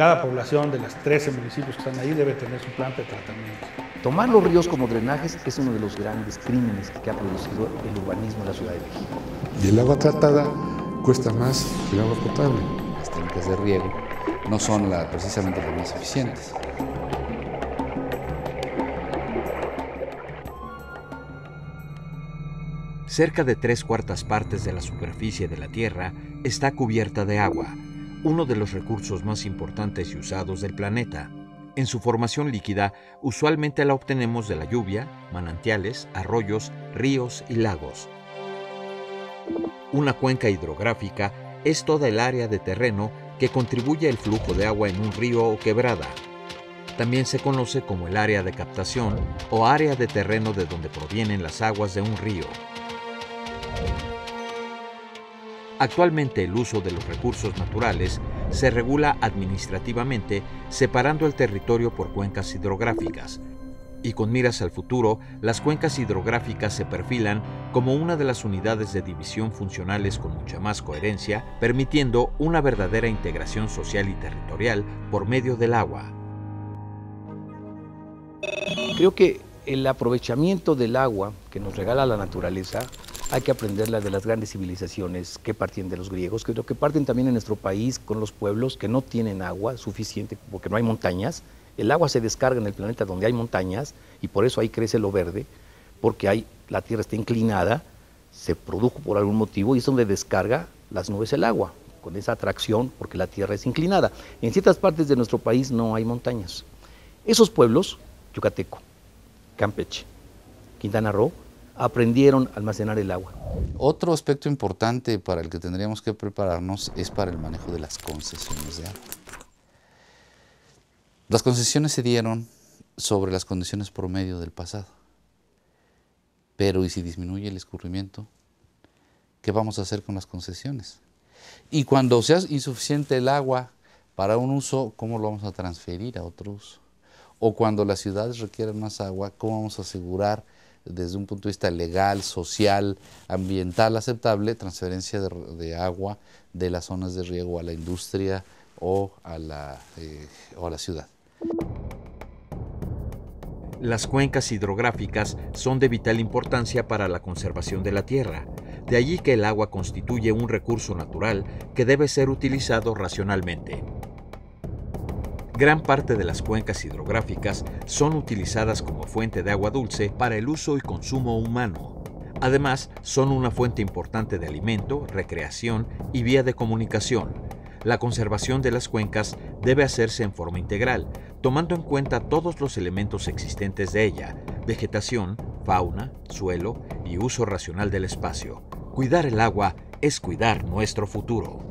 Cada población de los 13 municipios que están ahí debe tener su plan de tratamiento. Tomar los ríos como drenajes es uno de los grandes crímenes que ha producido el urbanismo en la Ciudad de México. Y el agua tratada cuesta más que el agua potable. Las técnicas de riego no son precisamente las más eficientes. Cerca de 3/4 de la superficie de la Tierra está cubierta de agua, uno de los recursos más importantes y usados del planeta. En su formación líquida, usualmente la obtenemos de la lluvia, manantiales, arroyos, ríos y lagos. Una cuenca hidrográfica es toda el área de terreno que contribuye al flujo de agua en un río o quebrada. También se conoce como el área de captación o área de terreno de donde provienen las aguas de un río. Actualmente el uso de los recursos naturales se regula administrativamente separando el territorio por cuencas hidrográficas. Y con miras al futuro, las cuencas hidrográficas se perfilan como una de las unidades de división funcionales con mucha más coherencia, permitiendo una verdadera integración social y territorial por medio del agua. Creo que el aprovechamiento del agua que nos regala la naturaleza hay que aprenderla de las grandes civilizaciones que partían de los griegos, que parten también en nuestro país con los pueblos que no tienen agua suficiente porque no hay montañas. El agua se descarga en el planeta donde hay montañas y por eso ahí crece lo verde, porque la tierra está inclinada, se produjo por algún motivo y es donde descarga las nubes el agua, con esa atracción porque la tierra es inclinada. En ciertas partes de nuestro país no hay montañas. Esos pueblos, Yucateco, Campeche, Quintana Roo, aprendieron a almacenar el agua. Otro aspecto importante para el que tendríamos que prepararnos es para el manejo de las concesiones de agua. Las concesiones se dieron sobre las condiciones promedio del pasado. Pero ¿y si disminuye el escurrimiento? ¿Qué vamos a hacer con las concesiones? Y cuando sea insuficiente el agua para un uso, ¿cómo lo vamos a transferir a otro uso? O cuando las ciudades requieren más agua, ¿cómo vamos a asegurar desde un punto de vista legal, social, ambiental aceptable, transferencia de agua de las zonas de riego a la industria o a la ciudad? Las cuencas hidrográficas son de vital importancia para la conservación de la tierra. De allí que el agua constituye un recurso natural que debe ser utilizado racionalmente. Gran parte de las cuencas hidrográficas son utilizadas como fuente de agua dulce para el uso y consumo humano. Además, son una fuente importante de alimento, recreación y vía de comunicación. La conservación de las cuencas debe hacerse en forma integral, tomando en cuenta todos los elementos existentes de ella: vegetación, fauna, suelo y uso racional del espacio. Cuidar el agua es cuidar nuestro futuro.